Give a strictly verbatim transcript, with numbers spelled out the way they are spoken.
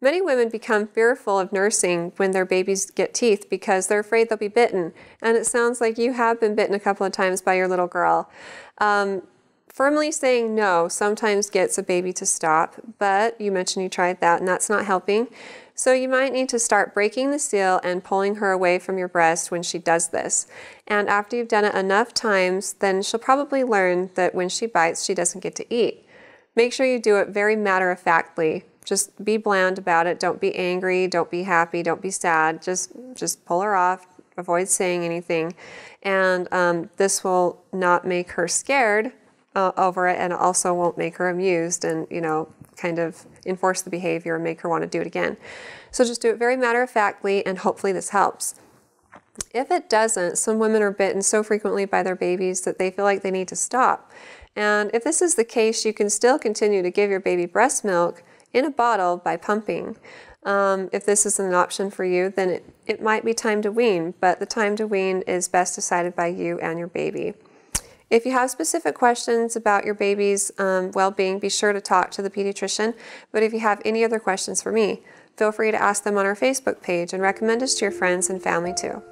Many women become fearful of nursing when their babies get teeth because they're afraid they'll be bitten. And it sounds like you have been bitten a couple of times by your little girl. Um, firmly saying no sometimes gets a baby to stop, but you mentioned you tried that and that's not helping. So you might need to start breaking the seal and pulling her away from your breast when she does this. And after you've done it enough times, then she'll probably learn that when she bites, she doesn't get to eat. Make sure you do it very matter-of-factly. Just be bland about it. Don't be angry, don't be happy, don't be sad. Just, just pull her off, avoid saying anything. And um, this will not make her scared uh, over it, and also won't make her amused and, you know, kind of enforce the behavior and make her want to do it again. So just do it very matter-of-factly, and hopefully this helps. If it doesn't, some women are bitten so frequently by their babies that they feel like they need to stop. And if this is the case, you can still continue to give your baby breast milk in a bottle by pumping. Um, if this isn't an option for you, then it, it might be time to wean, but the time to wean is best decided by you and your baby. If you have specific questions about your baby's um, well-being, be sure to talk to the pediatrician. But if you have any other questions for me, feel free to ask them on our Facebook page and recommend us to your friends and family too.